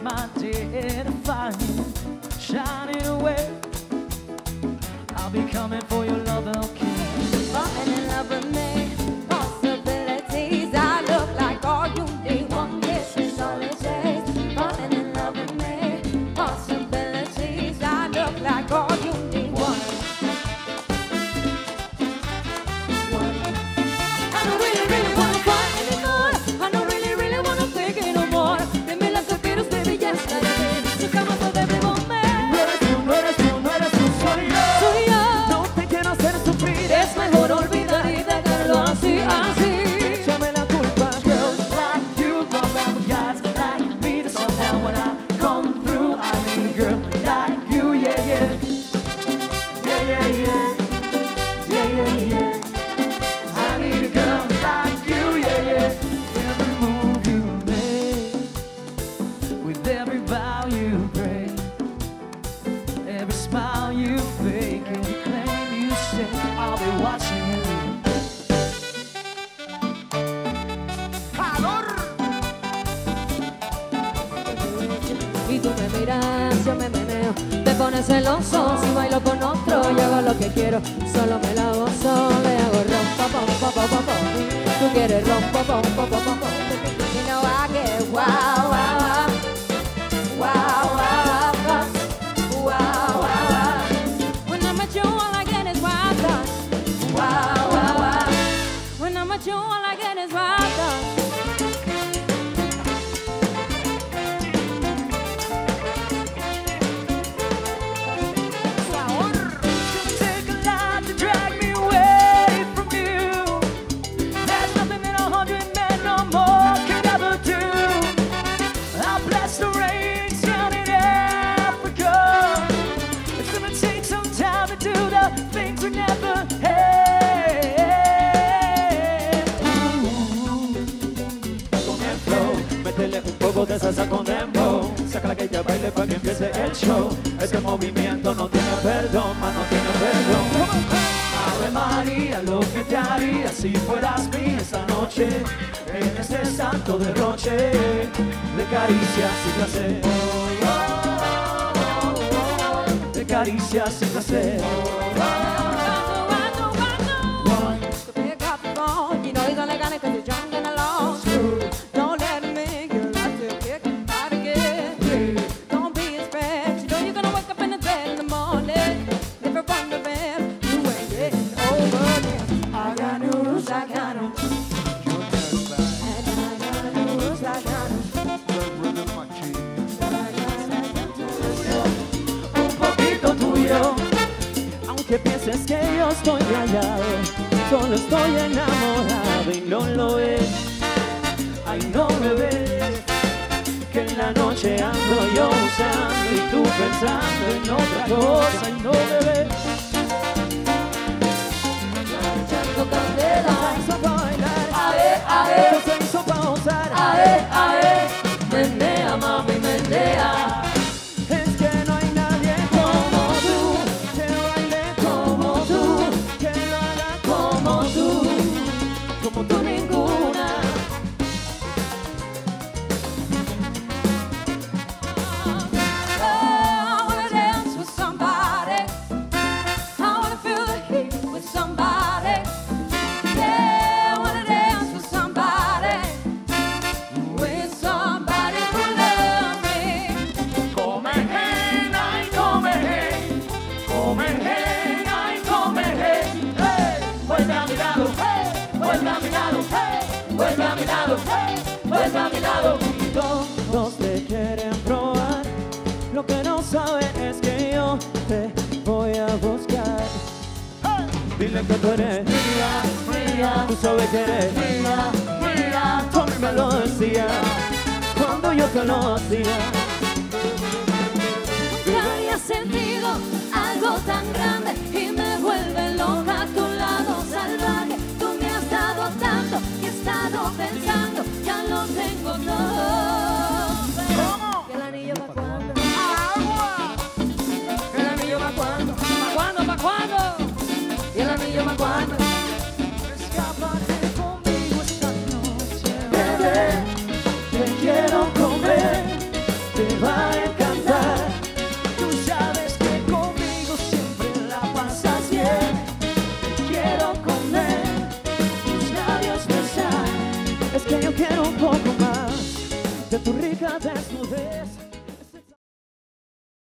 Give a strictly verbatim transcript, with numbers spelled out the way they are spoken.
my day in a fire, shining away. I'll be coming for your love, okay? Falling in love with me, possibilities. I look like all you need. One kiss is all it takes. Falling in love with me, possibilities. I look like all you need. One, one. I don't really, really want to fight anymore. I don't really, really want to take it no more. De mil acerqueros, baby, ya está de mí. Chocamos todo de momento. No eres tú, no eres tú, no eres tú, soy yo. Soy yo. No te quiero hacer sufrir. Es mejor olvidar y dejarlo así, así. Échame la culpa. Girls like you love out with guys like me. So now when I come through, I need a girl like you, yeah, yeah. Yeah, yeah, yeah. Yeah, yeah, yeah. I need a girl like you, yeah, yeah. With every move you make, with every vow you break, every smile you fake, every claim you say, I'll be watching you. Y tú me miras, yo me meneo. Te pones celoso, si bailo con otro, yo hago lo que quiero, solo me la gozo. Le hago rom, pom, pom, pom, pom, pom, pom. Tú quieres rom, pom, pom, pom, pom, pom, pom. You know I get wow, wow, wow. Wow, wow, wow, wow. Wow, wow, wow. When I'm with you, all I get is wild thoughts. Wow, wow, wow. When I'm with you, all I get is wild thoughts. Take a lot to drag me away from you. There's nothing that a hundred men no more could ever do. I'll bless the rains down in Africa. It's gonna take some time to do the things we never had. Con el flow, métele un poco de salsa con dembow. Sácala que ella baile para que empiece el show. Este movimiento no tiene perdón, más no tiene perdón. Ave María, lo que te haría si fueras mía esta noche. En este santo derroche de caricias y placer. De caricias y placer. So pick up the phone, you know he's only got it 'cause you're drunk and alone. Don't let him make your life feel kick out again. Don't be his friend, you know you're gonna wake up in the bed in the morning. If you're wondering, you ain't getting over him. I got news, I got 'em. And I got news, I got 'em. Un poquito tuyo, aunque pienses que yo estoy callado. Solo estoy enamorado y no lo es. Ay, no me ves. Que en la noche ando yo usando y tú pensando en otra cosa. Ay, no me ves. Se hizo bailar, ae, ae. Se hizo pausar, ae, ae. Menea, mami, menea. Es que no hay nadie como tú, que baile como tú, que lo haga como tú, como tú ninguna. I wanna dance with somebody. I wanna feel the heat with somebody. Yeah, I wanna dance with somebody, with somebody who loves me. Come hen, ay, come hen. Come hen, ay, come hen. Hey, vuelve a mi lado, hey, vuelve a mi lado, hey, vuelve a mi lado, hey, vuelve a mi lado. Todos te quieren probar. Lo que no saben es que yo te voy a buscar. Dile que tú eres mía, mía. Tú sabes que eres mía, mía. Tú a mí me lo decías cuando yo conocía. Nunca había sentido algo tan grande y me vuelve loca tu lado salvaje. Tú me has dado tanto y he estado pensando, ya lo tengo todo. ¿Cómo? ¿El anillo pa' cuándo? ¡Agua! ¿El anillo pa' cuándo? ¿Pa' cuándo? ¿Pa' cuándo? ¿Y el anillo pa' cuándo? Escápate conmigo esta noche, bebé. Te quiero comer, te tu rica desnudez.